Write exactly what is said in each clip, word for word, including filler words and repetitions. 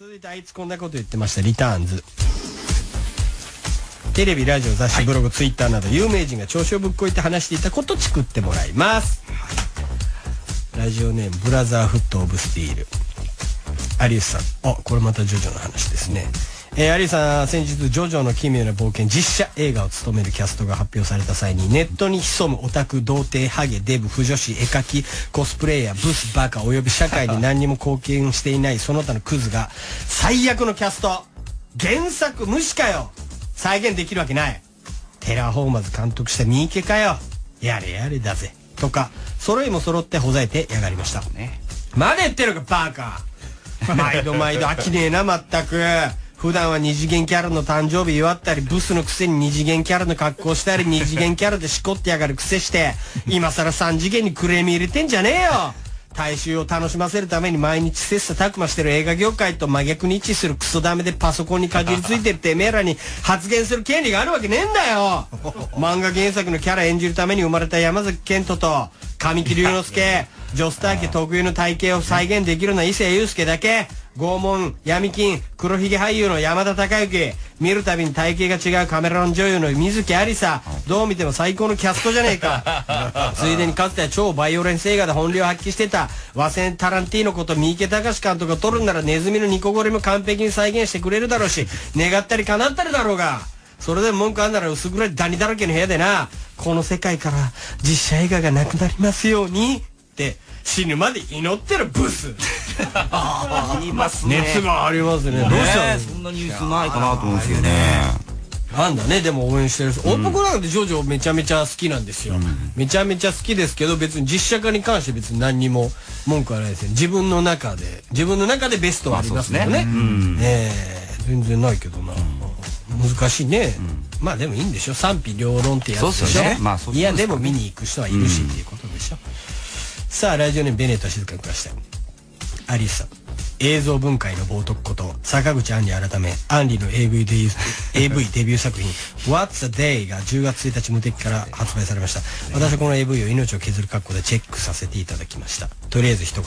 続いてあいつこんなこと言ってました。リターンズ。テレビ、ラジオ、雑誌、ブログ、ツイッターなど有名人が調子をぶっこいて話していたことを作ってもらいます。ラジオネームブラザーフットオブスティール。有吉さん。あ、これまたジョジョの話ですね。えー、有吉さん、先日ジョジョの奇妙な冒険実写映画を務めるキャストが発表された際に、ネットに潜むオタク、童貞、ハゲ、デブ、腐女子、絵描き、コスプレイヤー、ブス、バカおよび社会に何にも貢献していないその他のクズが、最悪のキャスト、原作無視かよ、再現できるわけない、テラフォーマーズ監督した三池かよ、やれやれだぜとか揃いも揃ってほざいてやがりました。まだ言ってるかバカ、毎度毎度飽きねえなまったく。普段は二次元キャラの誕生日祝ったり、ブスのくせに二次元キャラの格好したり、二次元キャラでしこってやがるくせして、今さら三次元にクレーム入れてんじゃねえよ。大衆を楽しませるために毎日切磋琢磨してる映画業界と真逆に位置するクソダメでパソコンにかじりついてるてめえらに発言する権利があるわけねえんだよ。漫画原作のキャラ演じるために生まれた山崎賢人と神木隆之介、ジョスター家特有の体型を再現できるのは伊勢祐介だけ。拷問、闇金、黒ひげ俳優の山田孝之、見るたびに体型が違うカメラマン女優の水木有りさ、どう見ても最高のキャストじゃねえか。ついでにかつては超バイオレンス映画で本領発揮してた和製タランティーノこと三池崇史監督が撮るんなら、ネズミのニコゴリも完璧に再現してくれるだろうし、願ったり叶ったりだろうが、それでも文句あんなら薄暗いダニだらけの部屋でな、この世界から実写映画がなくなりますようにって死ぬまで祈ってるブス。ありますね。熱がありますね。どうしたの、そんなニュースないかなと思うんですよね。なんだね、でも応援してる。僕なんかでジョジョめちゃめちゃ好きなんですよ。めちゃめちゃ好きですけど、別に実写化に関して別に何にも文句はないですね。自分の中で自分の中でベストはありますね。ええ、全然ないけどな。難しいね。まあでもいいんでしょ、賛否両論ってやつでしょ。いやでも見に行く人はいるしっていうことでしょ。さあ、ラジオネームベネットは静かに暮らしたい。有吉さん、映像分解の冒涜こと坂口杏里改め杏里の エーブイ デビュー作品「What's the Day」がじゅうがつついたち無敵から発売されました。私はこの エーブイ を命を削る格好でチェックさせていただきました。とりあえず一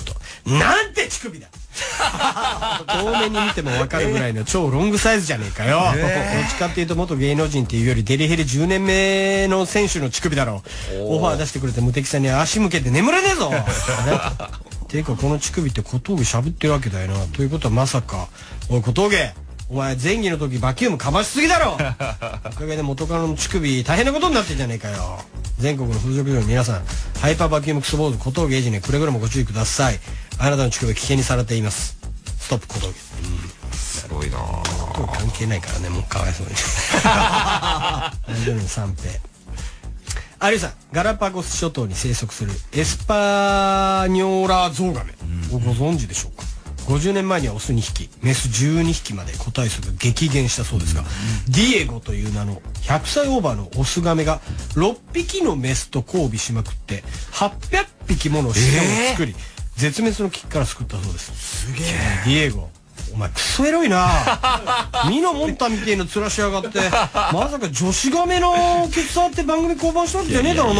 言、なんて乳首だ遠目に見ても分かるぐらいの超ロングサイズじゃねえかよ。どっちかっていうと元芸能人っていうよりデリヘルじゅうねんめの選手の乳首だろう。オファー出してくれた無敵さんに足向けて眠れねえぞていうか、この乳首って小峠喋ってるわけだよな。ということはまさか、おい小峠、お前前戯の時バキュームかましすぎだろおかげで元カノの乳首大変なことになってんじゃねえかよ。全国の風俗嬢の皆さん、ハイパーバキュームクソ坊主小峠エイジにくれぐれもご注意ください。あなたの乳首は危険にされています。ストップ小峠。うん、すごいな。関係ないからね、もうかわいそうに三平。有吉さん、ガラパゴス諸島に生息するエスパニョーラゾウガメをご存知でしょうか。ごじゅうねんまえにはオスにひき、メスじゅうにひきまで個体数が激減したそうですが、ディエゴという名のひゃくさいオーバーのオスガメがろっぴきのメスと交尾しまくってはっぴゃくぴきもの子孫を作り、えー、絶滅の危機から救ったそうです。すげえ。ディエゴ、お前クソエロいなミノモンタみてえな面しやがって、まさか女子ガメのケツあって番組降板したんじゃねえだろう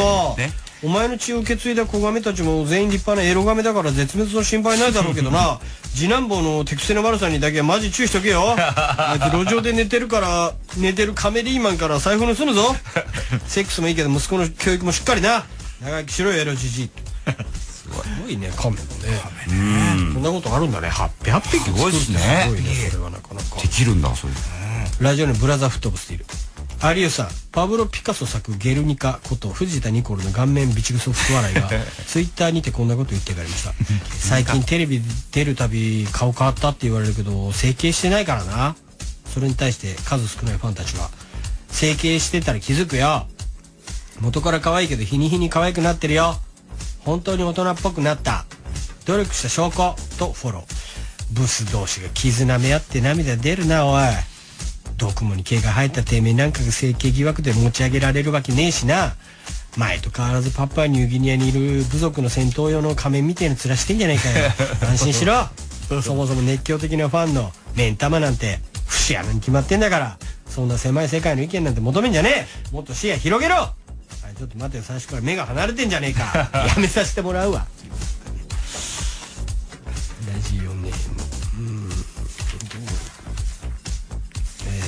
な。お前の血を受け継いだ子ガメたちも全員立派なエロガメだから絶滅の心配ないだろうけどな次男坊の手癖の悪さにだけはマジ注意しとけよあいつ路上で寝てるから寝てるカメリーマンから財布盗むぞセックスもいいけど息子の教育もしっかりな、長生きしろよエロじじい。すごいね、カメもね。こんなことあるんだね。はっぴゃくぴき作るってすごいね。それはなかなかできるんだ。そういうラジオのブラザーフットボスティール。有吉さん、パブロ・ピカソ作「ゲルニカ」こと藤田ニコルの顔面ビチグソフト笑いがツイッターにてこんなこと言ってがりました最近テレビ出るたび顔変わったって言われるけど整形してないからな。それに対して数少ないファンたちは「整形してたら気づくよ、元から可愛いけど日に日に可愛くなってるよ、本当に大人っぽくなった、努力した証拠」とフォロー。ブス同士が絆め合って涙出るな。おい、毒もに毛が生えたてめえなんかが整形疑惑で持ち上げられるわけねえしな。前と変わらずパプアニューギニアにいる部族の戦闘用の仮面みてえの面してんじゃねえかよ安心しろそもそも熱狂的なファンの目ん玉なんて節穴に決まってんだから、そんな狭い世界の意見なんて求めんじゃねえ、もっと視野広げろ。ちょっと待てよ、最初から目が離れてんじゃねえかやめさせてもらうわラジオネーム、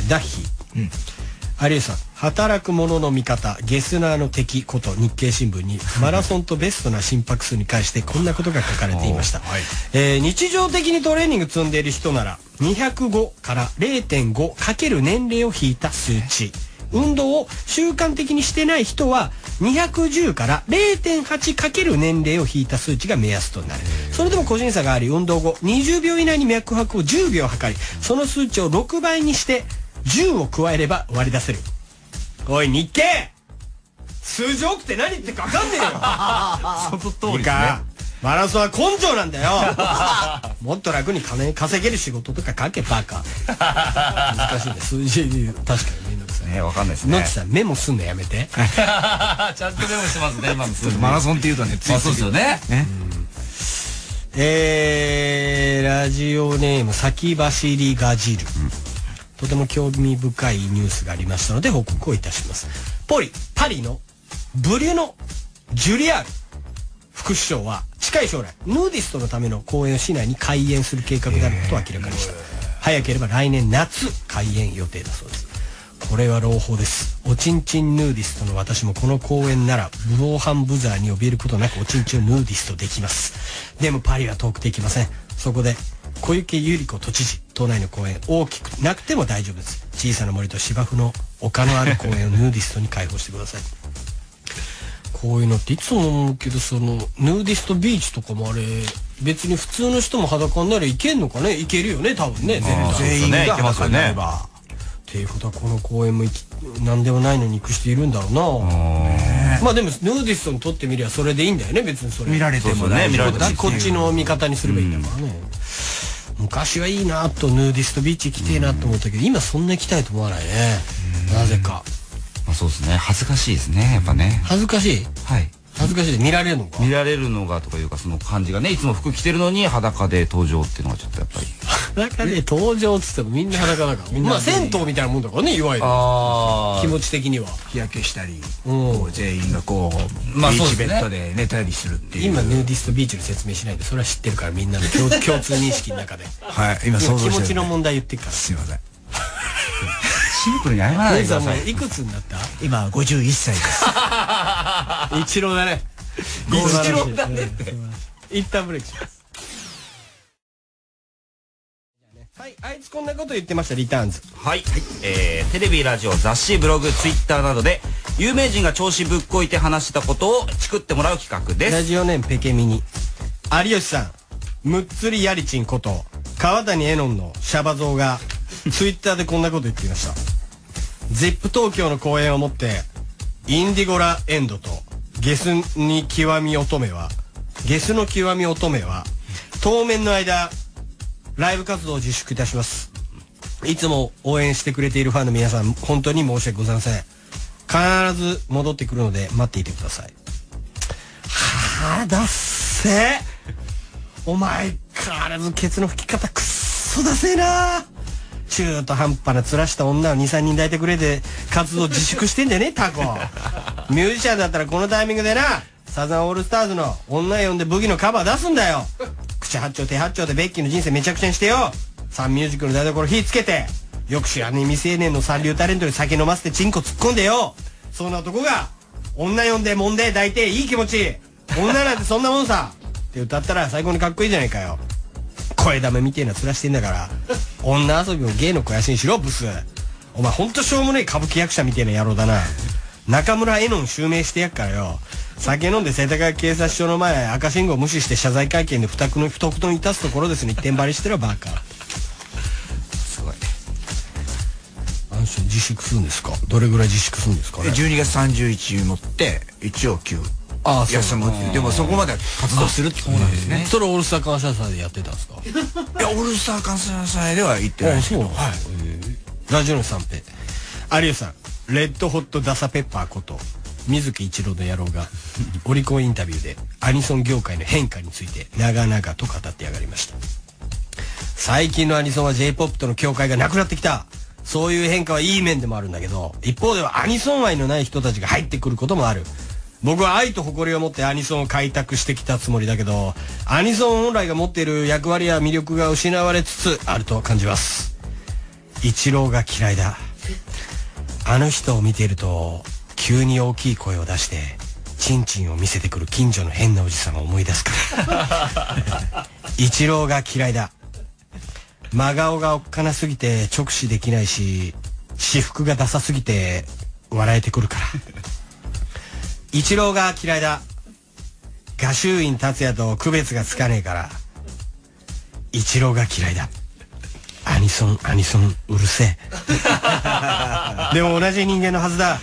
ダッヒー、うん、有吉さん働く者の味方ゲスナーの敵こと日経新聞にマラソンとベストな心拍数に関してこんなことが書かれていました、はい、えー、日常的にトレーニング積んでいる人ならにひゃくごから れいてんご かける年齢を引いた数値、運動を習慣的にしてない人はにひゃくじゅうから れいてんはち かける年齢を引いた数値が目安となる。それでも個人差があり運動後にじゅうびょう以内に脈拍をじゅうびょう測りその数値をろくばいにしてじゅうを加えれば割り出せる。おい日経数字多くて何言ってか分かんねえよその通りですね。マラソンは根性なんだよもっと楽に金稼げる仕事とか書けバカ難しいね数字で。確かに面倒くさいね。わかんないですね。野地さんメモすんのやめてちゃんとメモしてますね今の。ちょっとマラソンっていうとねついそうですよね。えーラジオネーム先走りガジル、とても興味深いニュースがありましたので報告をいたします。ポリパリのブリュノ・ジュリアール副首相は近い将来ヌーディストのための公園を市内に開園する計画であることを明らかにした。早ければ来年夏開園予定だそうです。これは朗報です。おちんちんヌーディストの私もこの公園なら防犯ブザーに怯えることなくおちんちんをヌーディストできます。でもパリは遠くていきません。そこで小池百合子都知事、都内の公園大きくなくても大丈夫です。小さな森と芝生の丘のある公園をヌーディストに開放してくださいこういうのっていつも思うけど、そのヌーディストビーチとかもあれ別に普通の人も裸にならいけんのかね。いけるよね多分ね。全員が裸になればっていうことはこの公園も何でもないのに行くしているんだろうな。まあでもヌーディストにとってみりゃそれでいいんだよね。別にそれ見られてもねこっちの見方にすればいいんだからね。昔はいいなとヌーディストビーチ行きてえなと思ったけど今そんな行きたいと思わないねなぜか。まあそうですね。恥ずかしいですねやっぱね。恥ずかしい。はい、恥ずかしい。見られるのか見られるのがとかいうかその感じがね。いつも服着てるのに裸で登場っていうのがちょっとやっぱり裸で登場っつってもみんな裸だからまあ銭湯みたいなもんだからねいわゆる気持ち的には日焼けしたり全員がこうビーチベッドで寝たりするっていう。今ヌーディストビーチの説明しないでそれは知ってるからみんなの共通認識の中ではい今気持ちの問題言ってるからすいませんシンプルに謝らないでください。いくつになった？今ごじゅういっさいです。一郎だね。一郎だねって。一旦ブレイクします。はい、あいつこんなこと言ってましたリターンズ。はい、えー、テレビラジオ雑誌ブログツイッターなどで有名人が調子ぶっこいて話したことをチクってもらう企画です。ラジオネームペケミニ。有吉さん、むっつりやりちんこと川谷絵音のシャバ像がツイッターでこんなこと言っていました。ゼップ東京の公演をもってインディゴラエンドとゲスに極み乙女はゲスの極み乙女は当面の間ライブ活動を自粛いたします。いつも応援してくれているファンの皆さん本当に申し訳ございません。必ず戻ってくるので待っていてください。はあだっせお前必ずケツの吹き方くっそだせえな。中途半端なつらした女を にさんにん抱いてくれて活動自粛してんだよねタコミュージシャンだったらこのタイミングでなサザンオールスターズの女呼んでブギのカバー出すんだよ。口八丁手八丁でベッキーの人生めちゃくちゃにしてよ。サンミュージックの台所火つけてよく知らねえ未成年の三流タレントに酒飲ませてチンコ突っ込んでよ。そんな男が女呼んで揉んで抱いていい気持ち女なんてそんなもんさって歌ったら最高にかっこいいじゃないかよ。声だめみてえな面してんだから女遊びも芸の肥やしにしろブス。お前ほんとしょうもねえ歌舞伎役者みてえな野郎だな。中村絵音襲名してやっからよ。酒飲んで世田谷警察署の前赤信号無視して謝罪会見で不徳の不徳の致すところですね。一点張りしてるバカすごい。あの人自粛するんですか。どれぐらい自粛するんですかね。じゅうにがつさんじゅういちにち持って一応休休む。でもそこまで活動するってことなんですね。それオールスター感謝祭でやってたんですか。いやオールスター感謝祭では行ってないですけど。ラジオの三平。有吉さんレッドホットダサペッパーこと水木一郎の野郎がオリコンインタビューでアニソン業界の変化について長々と語ってやがりました。最近のアニソンは ジェイポップ との境界がなくなってきた。そういう変化はいい面でもあるんだけど一方ではアニソン愛のない人たちが入ってくることもある。僕は愛と誇りを持ってアニソンを開拓してきたつもりだけどアニソン本来が持っている役割や魅力が失われつつあると感じます。イチローが嫌いだ。あの人を見ていると急に大きい声を出してチンチンを見せてくる近所の変なおじさんを思い出すからイチローが嫌いだ。真顔がおっかなすぎて直視できないし、私服がダサすぎて笑えてくるからイチローが嫌いだ。画集院達也と区別がつかねえからイチローが嫌いだ。アニソンアニソンうるせえでも同じ人間のはずだ。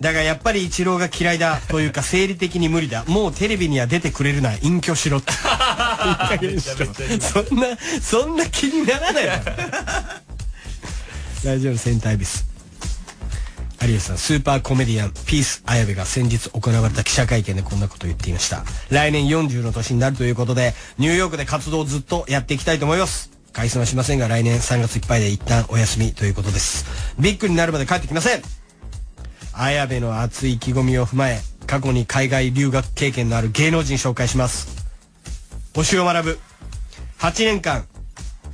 だがやっぱりイチローが嫌いだというか生理的に無理だ。もうテレビには出てくれるな、隠居しろってそんなそんな気にならない大丈夫、センターエビス。有吉さん、スーパーコメディアンピース綾部が先日行われた記者会見でこんなことを言っていました。来年よんじゅうの年になるということでニューヨークで活動をずっとやっていきたいと思います。解散はしませんが来年さんがついっぱいで一旦お休みということです。ビッグになるまで帰ってきません。綾部の熱い意気込みを踏まえ過去に海外留学経験のある芸能人紹介します。星を学ぶはちねんかん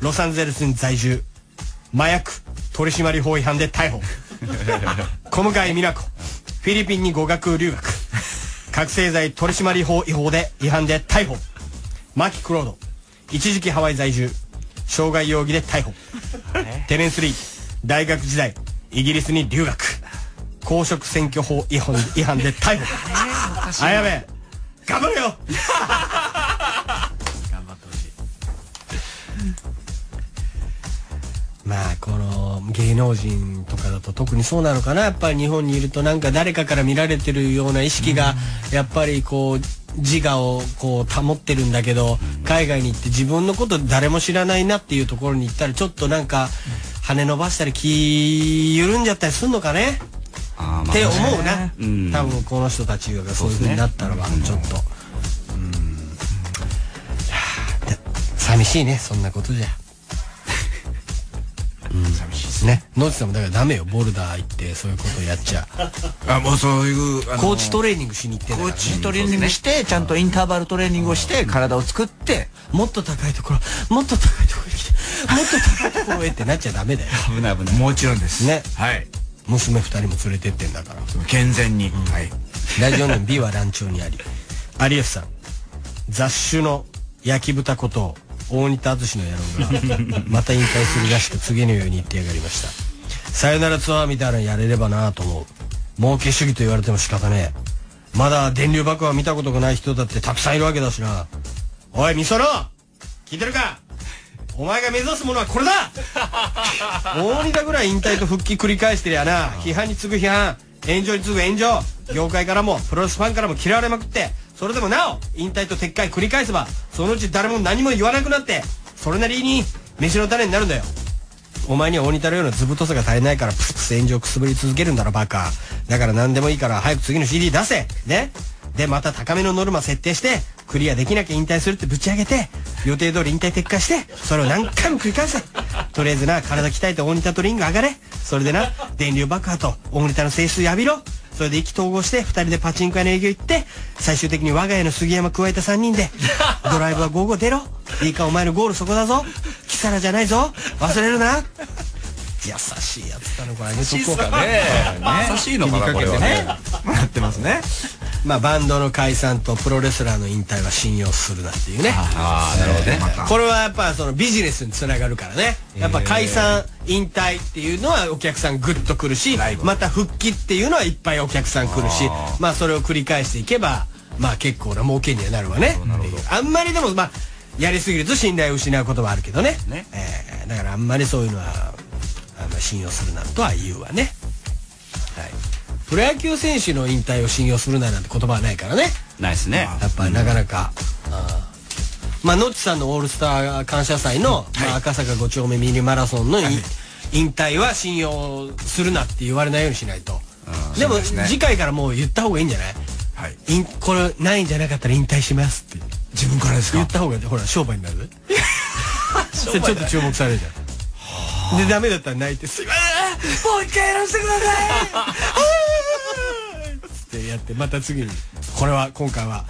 ロサンゼルスに在住、麻薬取締法違反で逮捕小向井美奈子フィリピンに語学留学、覚醒剤取締法違法で違反で逮捕、マキクロード一時期ハワイ在住、傷害容疑で逮捕テレンス・リー大学時代イギリスに留学、公職選挙法違反違反で逮捕綾部頑張れよ頑張ってほしい。まあこの芸能人とかだと特にそうなのかな。やっぱり日本にいるとなんか誰かから見られてるような意識がやっぱりこう自我をこう保ってるんだけど、海外に行って自分のこと誰も知らないなっていうところに行ったらちょっとなんか羽伸ばしたり気緩んじゃったりするのかねって思うな、うん、多分この人たちがそういうふうになったのはちょっと、うんうん、寂しいね、そんなことじゃ寂しいですね。野内さんもだからダメよ、ボルダー行ってそういうことやっちゃあ、もうそういうコーチトレーニングしに行って、コーチトレーニングしてちゃんとインターバルトレーニングをして体を作って、もっと高いところもっと高いところに来てもっと高いところへってなっちゃダメだよ。危ない危ない、もちろんですね。はい、娘ふたりも連れてってんだから健全に。はい、ラジオネーム B は乱調にあり、有吉さん、雑種の焼き豚ことを大仁田淳の野郎がまた引退するらしく次のように言ってやがりました。さよならツアーみたいなのやれればなぁと思う。儲け主義と言われても仕方ねえ。まだ電流爆破見たことがない人だってたくさんいるわけだしな。おいみそろ、聞いてるか、お前が目指すものはこれだ大仁田ぐらい引退と復帰繰り返してりゃな、批判に次ぐ批判、炎上に次ぐ炎上、業界からもプロレスファンからも嫌われまくって、それでもなお引退と撤回繰り返せばそのうち誰も何も言わなくなってそれなりに飯の種になるんだよ。お前には大仁田のような図太さが足りないからプスプス炎上くすぶり続けるんだろバカ。だから何でもいいから早く次の シーディー 出せね。でまた高めのノルマ設定してクリアできなきゃ引退するってぶち上げて、予定通り引退撤回して、それを何回も繰り返せ。とりあえずな、体鍛えて大仁田とリング上がれ。それでな、電流爆破と大仁田の性質浴びろ。それで意気投合してふたりでパチンコ屋の営業行って、最終的に我が家の杉山加えたさんにんでドライブは午後出ろ。いいかお前のゴールそこだぞ、キサラじゃないぞ、忘れるな。優しいやつだねこれ。優しいですかね、優しいのかなこれはね。なってますね。まあバンドの解散とプロレスラーの引退は信用するなっていうね。ああなるほどね。これはやっぱそのビジネスにつながるからね。やっぱ解散引退っていうのはお客さんグッと来るし、また復帰っていうのはいっぱいお客さん来るし、まあそれを繰り返していけばまあ結構な儲けにはなるわね。あんまりでもまあやりすぎると信頼を失うことはあるけどね。えだからあんまりそういうのはあんま信用するなとは言うわね。はい。プロ野球選手の引退を信用するななんて言葉はないからね。ないですね。やっぱりなかなか、うん、あまあノッチさんのオールスター感謝祭の、はい、まあ赤坂ごちょうめミニマラソンの、はい、引退は信用するなって言われないようにしないと。でもで、ね、次回からもう言った方がいいんじゃない？はい。これないんじゃなかったら引退しますって自分からですか？言った方がほら商売になる。ちょっと注目されるじゃん。でダメだったら泣いてすいませんもう一回やらせてください。ってやってまた次にこれは今回は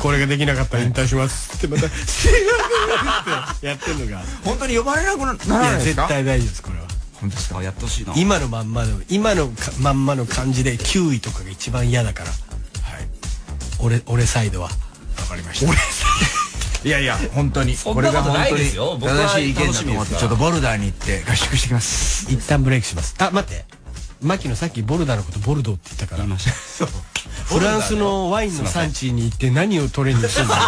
これができなかったら引退しますってまたやってんのが本当に呼ばれなくならないですか？絶対大丈夫ですこれは。本当ですか。やってほしいな。今のまんまの今のまんまの感じできゅういとかが一番嫌だから。はい。俺俺サイドは。わかりました。俺サイド。いやいや本当にこれが本当に正しい意見だと思って、ちょっとボルダーに行って合宿してきます。一旦ブレイクします。あ、待って、牧野さっきボルダーのことボルドーって言ったから、フランスのワインの産地に行って何をトレーニングしてるんだろ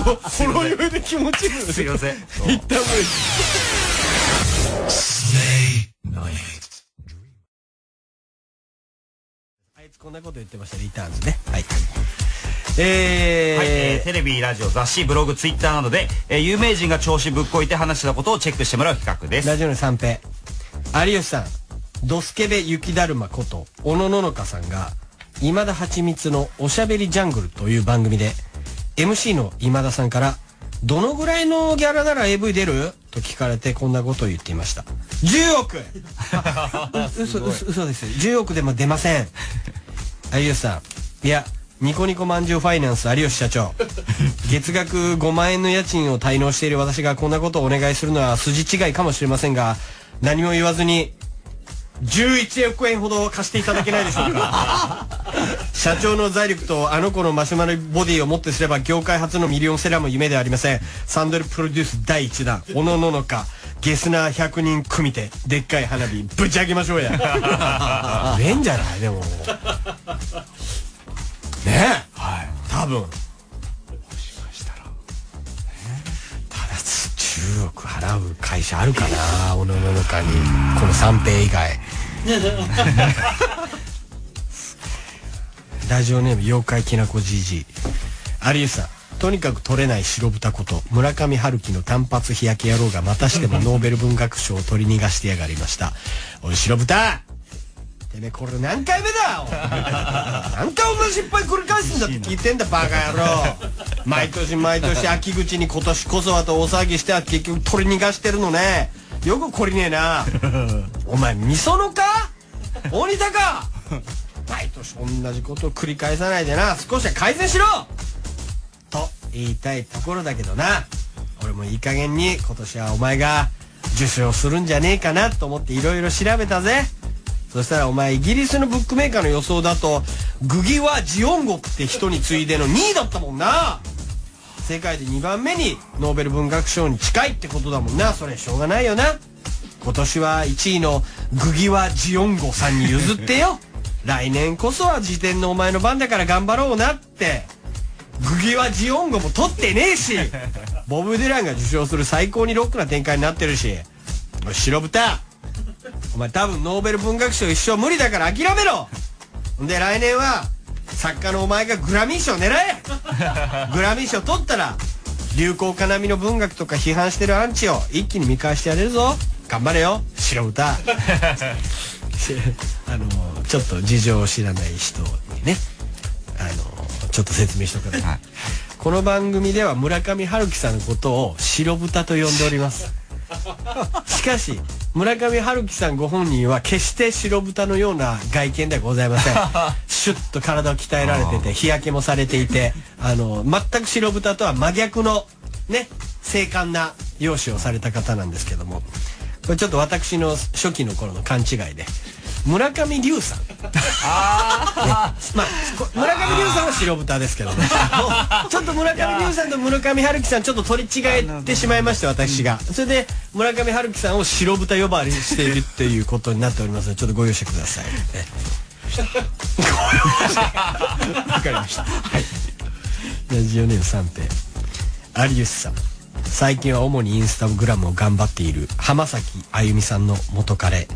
う。ちょっとその余裕で気持ちいい。すいません、一旦ブレイク。あいつこんなこと言ってましたね、リターンズね。はい、えーはい、えー、テレビ、ラジオ、雑誌、ブログ、ツイッターなどで、えー、有名人が調子ぶっこいて話したことをチェックしてもらう企画です。ラジオの三平、有吉さん、ドスケベ雪だるまこと小野ののかさんが今田はちみつのおしゃべりジャングルという番組で エムシー の今田さんからどのぐらいのギャラなら エーブイ 出ると聞かれてこんなことを言っていました。じゅうおく嘘嘘嘘です。じゅうおくでも出ません。有吉さん、いやニコニコまんじゅうファイナンス有吉社長、月額ごまんえんの家賃を滞納している私がこんなことをお願いするのは筋違いかもしれませんが、何も言わずにじゅういちおくえんほど貸していただけないでしょうか。社長の財力とあの子のマシュマロボディをもってすれば業界初のミリオンセラーも夢ではありません。サンドルプロデュースだいいちだん、おのののかゲスナーひゃくにん組手、でっかい花火ぶち上げましょうや。ええんじゃない。でもね、はい、多分もしかしたら、ね、ただじゅうおく払う会社あるかな、おのののかに、この三平以外。ラジオネーム妖怪きなこじいじ、有吉さん、とにかく取れない白豚こと村上春樹の単発日焼け野郎がまたしてもノーベル文学賞を取り逃がしてやがりました。おい白豚、てめえこれ何回目だよ。何回同じ失敗繰り返すんだって聞いてんだバカ野郎。毎年毎年秋口に今年こそはと大騒ぎしては結局取り逃がしてるのね。よく懲りねえな。お前みそのか鬼太か、毎年同じことを繰り返さないでな、少しは改善しろと言いたいところだけどな。俺もいい加減に今年はお前が受賞するんじゃねえかなと思っていろいろ調べたぜ。そしたらお前イギリスのブックメーカーの予想だとグギワ・ジオンゴって人に次いでのにいだったもんな。世界でにばんめにノーベル文学賞に近いってことだもんな。それしょうがないよな。今年はいちいのグギワ・ジオンゴさんに譲ってよ。来年こそは次点のお前の番だから頑張ろうなって。グギワ・ジオンゴも取ってねえし、ボブ・ディランが受賞する最高にロックな展開になってるし。おい白豚、お前多分ノーベル文学賞一生無理だから諦めろ。で来年は作家のお前がグラミー賞狙え。グラミー賞取ったら流行家並みの文学とか批判してるアンチを一気に見返してやれるぞ。頑張れよ白豚。あのちょっと事情を知らない人にね、あのちょっと説明しとくから、はい、この番組では村上春樹さんのことを白豚と呼んでおります。しかし村上春樹さんご本人は決して白豚のような外見ではございません。シュッと体を鍛えられてて日焼けもされていて、あの全く白豚とは真逆のね、精悍な容姿をされた方なんですけども、これちょっと私の初期の頃の勘違いで村上龍さん、あ、ね、まあ村上龍さんは白豚ですけどね。ちょっと村上龍さんと村上春樹さんちょっと取り違えてしまいまして、私がそれで村上春樹さんを白豚呼ばわりしているっていうことになっておりますので、ちょっとご容赦ください。わかりました。はい、ラジオネーム三平、有吉さん、最近は主にインスタグラムを頑張っている浜崎あゆみさんの元彼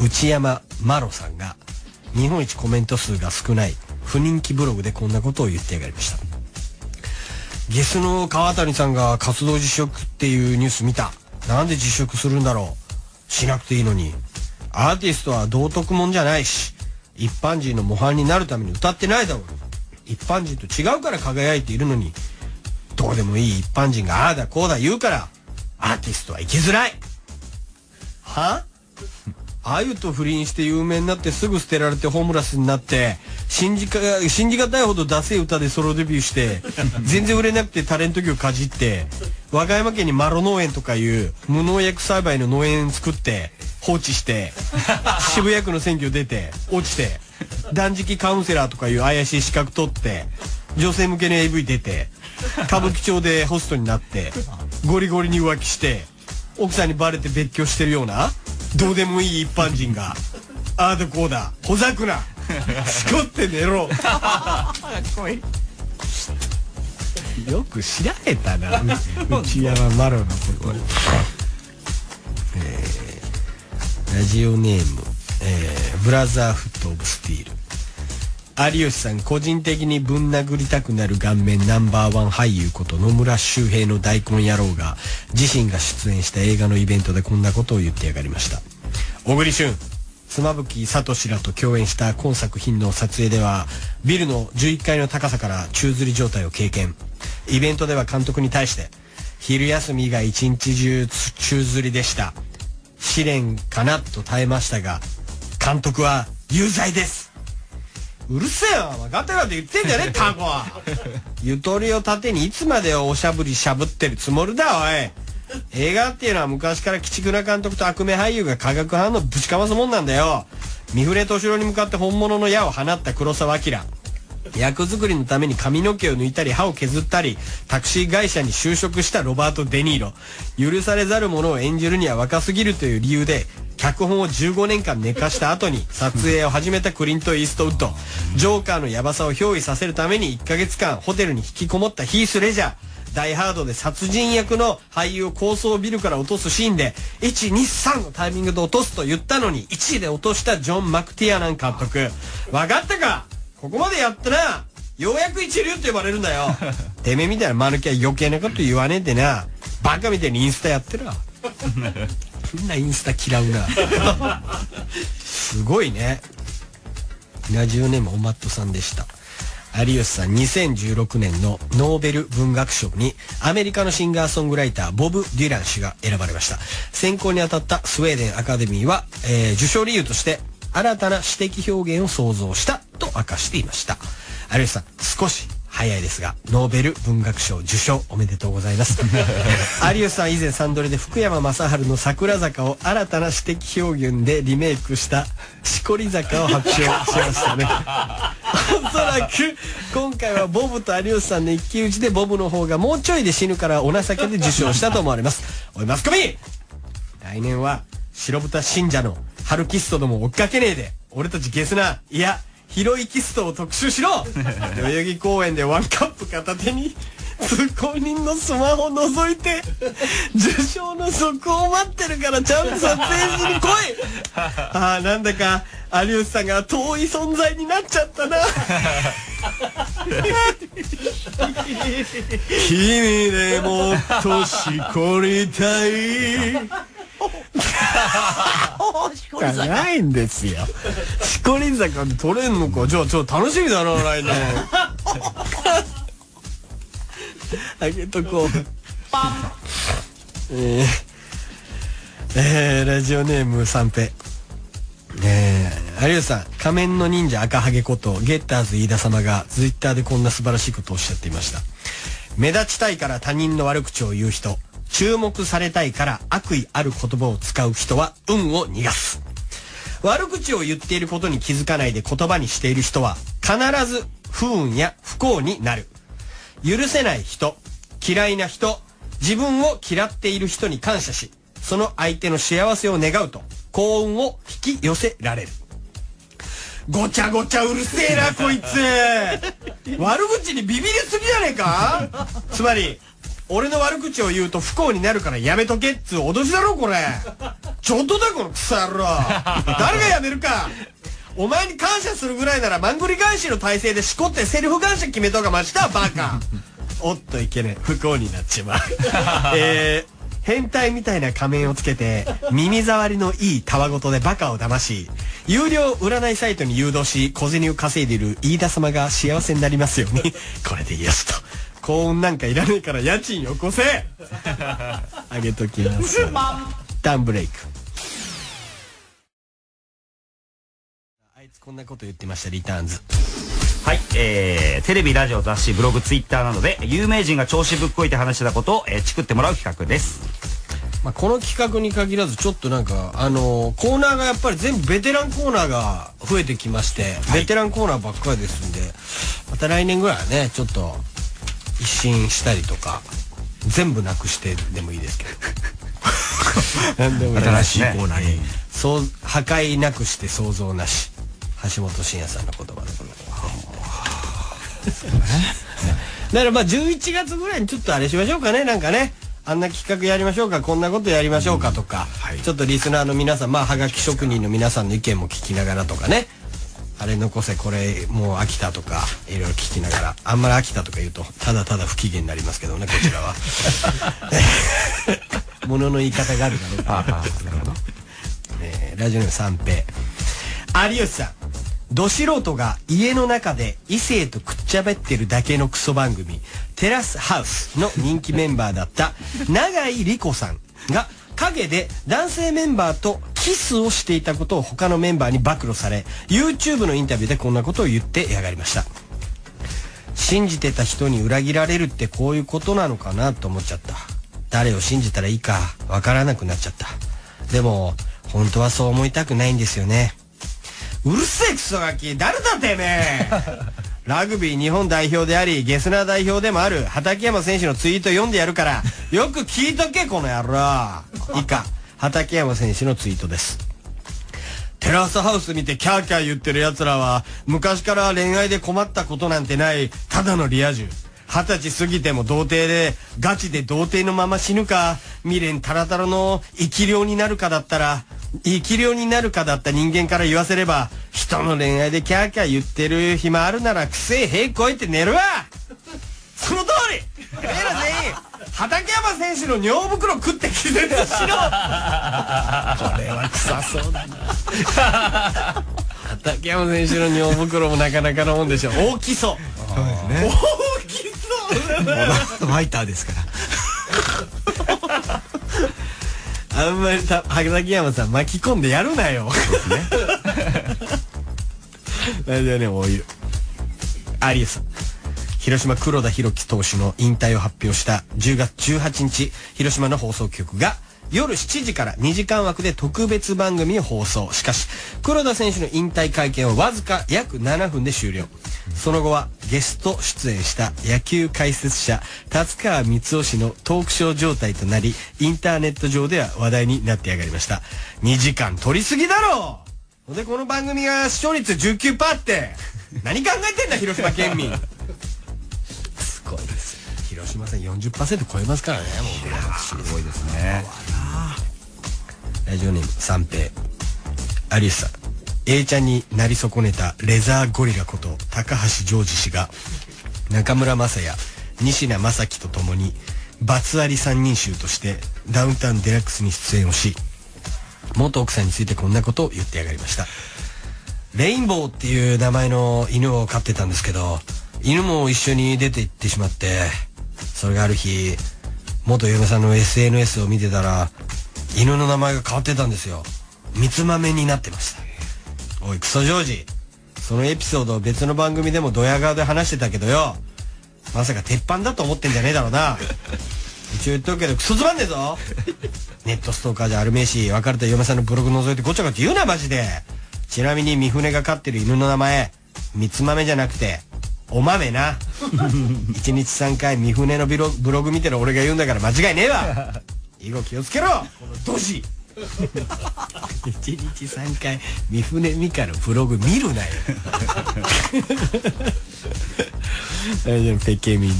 内山マロさんが日本一コメント数が少ない不人気ブログでこんなことを言ってやがりました。ゲスの川谷さんが活動辞職っていうニュース見た。なんで辞職するんだろう。しなくていいのに。アーティストは道徳もんじゃないし、一般人の模範になるために歌ってないだろう。一般人と違うから輝いているのに、どうでもいい一般人がああだこうだ言うからアーティストは生きづらい。はあゆと不倫して有名になってすぐ捨てられてホームレスになって、信じか信じがたいほどダセい歌でソロデビューして全然売れなくてタレント業かじって、和歌山県にマロ農園とかいう無農薬栽培の農園作って放置して渋谷区の選挙出て落ちて断食カウンセラーとかいう怪しい資格取って女性向けの エーブイ 出て歌舞伎町でホストになってゴリゴリに浮気して奥さんにバレて別居してるようなどうでもいい一般人がああだこうだほざくなしこって寝ろよく知られたな内山マロのことえー、ラジオネーム、えー、ブラザーフットオブスティール有吉さん個人的にぶん殴りたくなる顔面ナンバーワン俳優こと野村周平の大根野郎が自身が出演した映画のイベントでこんなことを言ってやがりました。小栗旬妻夫木聡らと共演した今作品の撮影ではビルのじゅういっかいの高さから宙吊り状態を経験。イベントでは監督に対して昼休みが一日中宙吊りでした試練かなと耐えましたが監督は有罪です。うるせえわ分かってるって言ってんじゃねえタコゆとりを盾にいつまでおしゃぶりしゃぶってるつもりだおい。映画っていうのは昔から鬼畜な監督と悪名俳優が化学反応ぶちかますもんなんだよ。三船敏郎に向かって本物の矢を放った黒澤明役作りのために髪の毛を抜いたり歯を削ったりタクシー会社に就職したロバート・デ・ニーロ許されざる者を演じるには若すぎるという理由で脚本をじゅうごねんかん寝かした後に撮影を始めたクリント・イーストウッドジョーカーのヤバさを憑依させるためにいっかげつかんホテルに引きこもったヒース・レジャーダイ・ハードで殺人役の俳優を高層ビルから落とすシーンでいち、に、さんのタイミングで落とすと言ったのにいちいで落としたジョン・マクティアナン監督分かったかここまでやったらようやく一流って呼ばれるんだよてめえみたいな間抜きは余計なこと言わねえでなバカみたいにインスタやってるわみんなインスタ嫌うなすごいね。ラジオネームおまっとさんでした。有吉さんにせんじゅうろくねんのノーベル文学賞にアメリカのシンガーソングライターボブ・ディラン氏が選ばれました。選考に当たったスウェーデンアカデミーは、えー、受賞理由として新たな詩的表現を創造したと明かしていました。有吉さん少し早いですがノーベル文学賞受賞おめでとうございます有吉さん以前サンドリで福山雅治の桜坂を新たな詩的表現でリメイクしたしこり坂を発表しましたねおそらく今回はボブと有吉さんの一騎打ちでボブの方がもうちょいで死ぬからお情けで受賞したと思われます。おいマスコミ来年は白豚信者の春キストども追っかけねえで俺たちゲスな、いやヒロイキストを特集しろ代々木公園でワンカップ片手に通行人のスマホを覗いて受賞の速報を待ってるからちゃんと撮影しに来いああなんだか有吉さんが遠い存在になっちゃったな君でもっとしこりたいじゃないんですよ。しこり坂で取れんのか。じゃあちょっと楽しみだな来年。あげとこう。パン。えー、えー、ラジオネーム三平。えー、有吉さん仮面の忍者赤ハゲことゲッターズ飯田様がツイッターでこんな素晴らしいことをおっしゃっていました。目立ちたいから他人の悪口を言う人。注目されたいから悪意ある言葉を使う人は運を逃がす。悪口を言っていることに気づかないで言葉にしている人は必ず不運や不幸になる。許せない人、嫌いな人、自分を嫌っている人に感謝し、その相手の幸せを願うと幸運を引き寄せられる。ごちゃごちゃうるせえなこいつ。悪口にビビりすぎじゃねえか。つまり俺の悪口を言うと不幸になるからやめとけっつう脅しだろこれ。ちょっとだこのクソ野郎誰がやめるか。お前に感謝するぐらいならマングリ返しの体勢でしこってセルフ感謝決めとかましたバカおっといけねえ不幸になっちまうえー変態みたいな仮面をつけて耳障りのいいたわごとでバカを騙し有料占いサイトに誘導し小銭を稼いでいる飯田様が幸せになりますようにこれでよしと幸運なんかいらねえから家賃よこせあげときます。タンブレイクあいつこんなこと言ってましたリターンズ。はい、えー、テレビ、ラジオ、雑誌、ブログ、ツイッターなどで有名人が調子ぶっこいて話してたことを、えー、チクってもらう企画です。まあ、この企画に限らずちょっとなんかあのー、コーナーがやっぱり全部ベテランコーナーが増えてきまして、はい、ベテランコーナーばっかりですんで、また来年ぐらいはねちょっと一新したりとか全部なくしてでもいいですけど何でもいい新しいコーナーに、そう破壊なくして創造なし、橋本真也さんの言葉でだからまあじゅういちがつぐらいにちょっとあれしましょうかね、なんかねあんな企画やりましょうか、こんなことやりましょうかとか、はい、ちょっとリスナーの皆さん、まあはがき職人の皆さんの意見も聞きながらとかね、あれ残せこれもう飽きたとかいろいろ聞きながら、あんまり飽きたとか言うとただただ不機嫌になりますけどねこちらはものの言い方があるからねラジオネーム三平、有吉さん、ど素人が家の中で異性とくっちゃべってるだけのクソ番組テラスハウスの人気メンバーだった永井理子さんが陰で男性メンバーとキスをしていたことを他のメンバーに暴露され、 ユーチューブ のインタビューでこんなことを言ってやがりました。信じてた人に裏切られるってこういうことなのかなと思っちゃった。誰を信じたらいいかわからなくなっちゃった。でも本当はそう思いたくないんですよね。うるせえクソガキ、誰だてめえラグビー日本代表でありゲスナー代表でもある畠山選手のツイート読んでやるからよく聞いとけこの野郎。以下畠山選手のツイートです。テラスハウス見てキャーキャー言ってるやつらは昔から恋愛で困ったことなんてないただのリア充。二十歳過ぎても童貞でガチで童貞のまま死ぬか未練タラタラの生き量になるかだったら生き量になるかだった人間から言わせれば人の恋愛でキャーキャー言ってる暇あるならくせえへこいて寝るわ。その通りてめえら全員畠山選手の尿袋食って気絶しろこれは臭そうだな畠山選手の尿袋もなかなかのもんでしょう。大きそうそうですね、大きそうだなファイターですからあんまりた畠山さん巻き込んでやるなよ。ラジオネームお湯、有吉さん、広島黒田博樹投手の引退を発表したじゅうがつじゅうはちにち広島の放送局が夜しちじからにじかんわくで特別番組を放送。しかし黒田選手の引退会見はわずか約ななふんで終了。その後はゲスト出演した野球解説者達川光男氏のトークショー状態となり、インターネット上では話題になってやがりました。にじかん取りすぎだろうで、この番組が視聴率 じゅうきゅうパーセント って何考えてんだ広島県民すごいですよ広島さん よんじゅっパーセント 超えますからね、もうすごいですね。ラジオネーム三平、有吉さん、A ちゃんになり損ねたレザーゴリラこと高橋ジョージ氏が中村雅也、仁科雅樹とともにバツあり三人衆としてダウンタウンデラックスに出演をし、元奥さんについてこんなことを言ってやがりました。レインボーっていう名前の犬を飼ってたんですけど、犬も一緒に出て行ってしまって、それがある日元嫁さんの エスエヌエス を見てたら犬の名前が変わってたんですよ。みつまめになってました。おいクソジョージ、そのエピソードを別の番組でもドヤ顔で話してたけどよ、まさか鉄板だと思ってんじゃねえだろうな一応言っとくけどクソつまんねえぞネットストーカーじゃあるめえし、別れた嫁さんのブログ覗いてごちゃごちゃ言うなマジで。ちなみに三船が飼ってる犬の名前みつまめじゃなくてお豆な一日さんかい三船のブログ見てる俺が言うんだから間違いねえわ以後気をつけろこのドジいちにちさんかい三船美佳のブログ見るなよペケミに。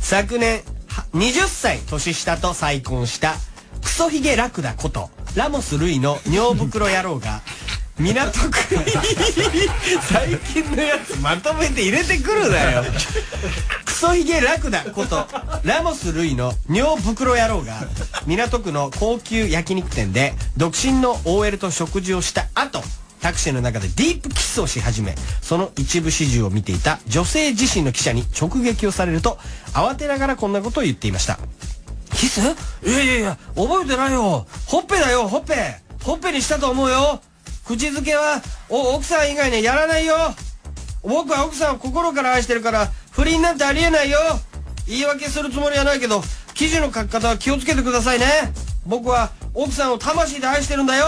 昨年はたち年下と再婚したクソヒゲラクダことラモス・ルイの尿袋野郎が港区に最近のやつまとめて入れてくるなよクソヒゲラクダことラモス・ルイの尿袋野郎が港区の高級焼肉店で独身の オーエル と食事をした後、タクシーの中でディープキスをし始め、その一部始終を見ていた女性自身の記者に直撃をされると慌てながらこんなことを言っていました。キス？いやいやいや覚えてないよ、ほっぺだよほっぺ、ほっぺにしたと思うよ、口づけはお奥さん以外にはやらないよ、僕は奥さんを心から愛してるから不倫なんてありえないよ、言い訳するつもりはないけど記事の書き方は気をつけてくださいね。僕は奥さんを魂で愛してるんだよ。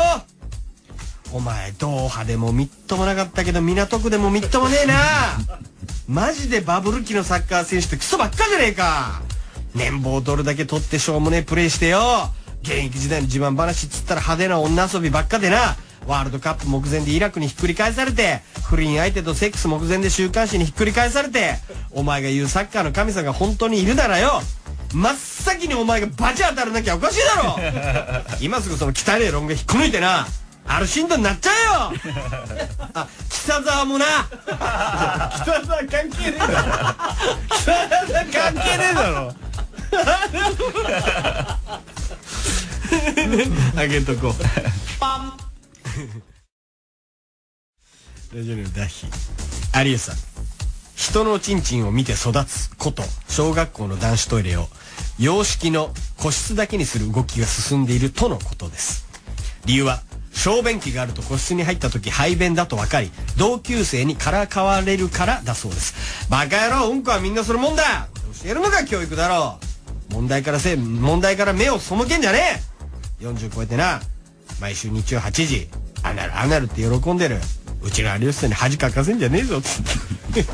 お前ドーハでもみっともなかったけど港区でもみっともねえな。マジでバブル期のサッカー選手ってクソばっかじゃねえか。年俸どれだけ取ってしょうもねえプレーしてよ。現役時代の自慢話っつったら派手な女遊びばっかでな、ワールドカップ目前でイラクにひっくり返されて、不倫相手とセックス目前で週刊誌にひっくり返されて、お前が言うサッカーの神様が本当にいるならよ、真っ先にお前がバチ当たらなきゃおかしいだろ。今すぐその汚いロン毛引っこ抜いてな、アルシンドになっちゃうよ。あ、木更沢もな。木更沢関係ねえだろ。木更沢関係ねえだろ。あげとこう。パン。ラジオネームダヒ。有吉さん。人のチンチンを見て育つこと小学校の男子トイレを洋式の個室だけにする動きが進んでいるとのことです。理由は。小便器があると個室に入った時排便だと分かり同級生にからかわれるからだそうです。バカ野郎、うんこはみんなするもんだ。教えるのが教育だろう。問題からせ問題から目を背けんじゃねえ。よんじゅう超えてな、毎週日曜はちじアナルアナルって喜んでるうちの有吉さんに恥かかせんじゃねえぞつって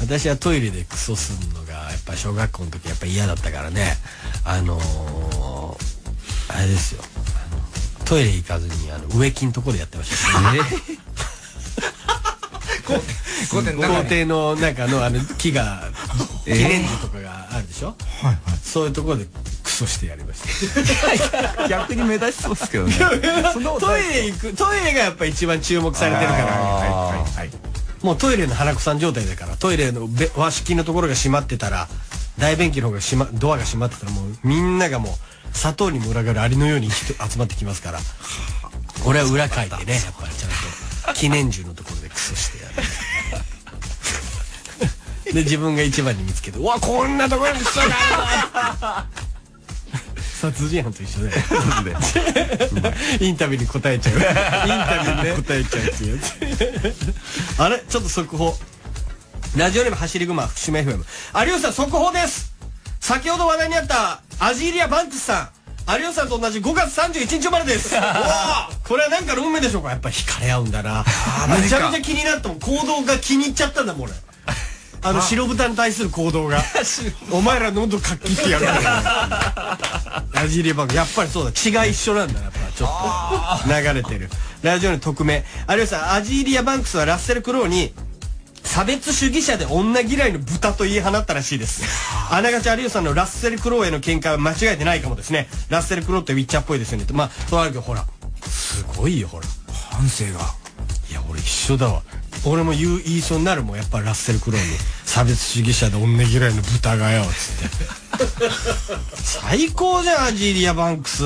私はトイレでクソすんのがやっぱ小学校の時やっぱ嫌だったからね。あのーあれですよ、あのトイレ行かずにあの植木のところでやってました、ね、校庭の中 の, あの木が木レンジとかがあるでしょ、えーはいはい、そういうところでクソしてやりました逆に目立ちそうですけどねトイレ行く、トイレがやっぱ一番注目されてるから、はいはいはい、もうトイレの花子さん状態だから、トイレの和式のところが閉まってたら大便器の方がし、ま、ドアが閉まってたらもうみんながもう砂糖に群がるアリのように集まってきますから、俺は裏書いてね、やっぱりちゃんと記念銃のところでクソしてやるで自分が一番に見つけて「うわこんなところにクソがある!」殺人犯と一緒だよインタビューに答えちゃうインタビューに答えちゃうっていうやつあれちょっと速報、ラジオネーム走りグマ福島 エフエム。 有吉さん速報です。先ほど話題にあったアジーリア・バンクスさん、有吉さんと同じごがつさんじゅういちにち生まれですおこれは何かの運命でしょうか。やっぱ惹かれ合うんだなめちゃめちゃ気になったもん、行動が気に入っちゃったんだもん俺、あの白豚に対する行動がお前ら喉かっきってやるんだアジーリア・バンクス、やっぱりそうだ、血が一緒なんだ、やっぱちょっと流れてる。ラジオの匿名、有吉さん、アジーリア・バンクスはラッセル・クロウに差別主義者で女嫌いの豚と言い放ったらしいです。あながち有吉さんのラッセル・クロウへの見解は間違えてないかもですね。ラッセル・クロウってウィッチャーっぽいですよねと、まあそうあるけどほらすごいよ、ほら反省が、いや俺一緒だわ、俺も言う言いそうになるもん、やっぱラッセル・クロウに差別主義者で女嫌いの豚がよつって最高じゃんアジーリア・バンクス、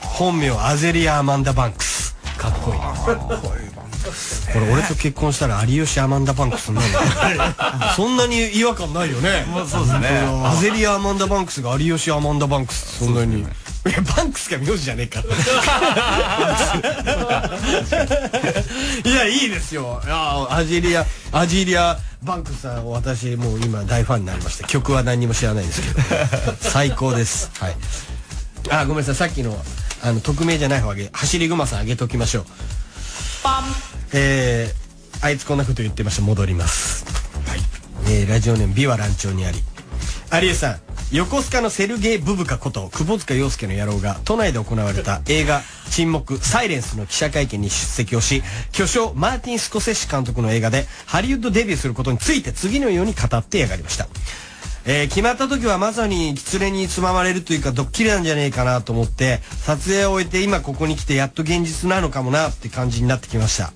本名アゼリア・アマンダ・バンクス、かっこいいなこれ。俺と結婚したら有吉アマンダ・バンクスになるそんなに違和感ないよね。まあそうですね、アゼリア・アマンダ・バンクスが有吉アマンダ・バンクス、そんなに、いやバンクスが名字じゃねえかいやいいですよ、アジリアアジリア・バンクスさん、私もう今大ファンになりました。曲は何にも知らないんですけど最高です。はい、あごめんなさい、さっきのあの匿名じゃない方あげ、走り熊さんあげときましょう。えー、あいつこんなこと言ってました、戻ります、はい、えー、ラジオネーム美は乱調にあり、有吉さん、横須賀のセルゲイ・ブブカこと窪塚洋介の野郎が都内で行われた映画「沈黙サイレンス」の記者会見に出席をし、巨匠マーティン・スコセッシ監督の映画でハリウッドデビューすることについて次のように語ってやがりました。えー、決まった時はまさに失恋につままれるというかドッキリなんじゃねえかなと思って、撮影を終えて今ここに来てやっと現実なのかもなって感じになってきました。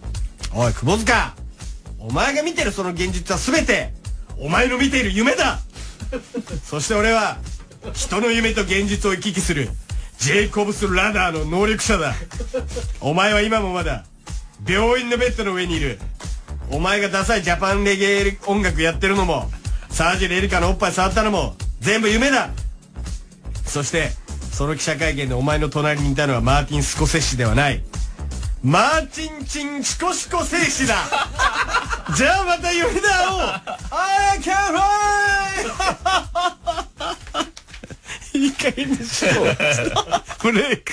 おい窪塚、お前が見てるその現実は全てお前の見ている夢だそして俺は人の夢と現実を行き来するジェイコブス・ラダーの能力者だ。お前は今もまだ病院のベッドの上にいる。お前がダサいジャパンレゲエ音楽やってるのもサージュエリカのおっぱい触ったのも全部夢だ。そしてその記者会見でお前の隣にいたのはマーティン・スコセッシではない、マーチンチンシコシコセッシだじゃあまた夢だろう。あーキャローいい加減にしよう。ブレイク。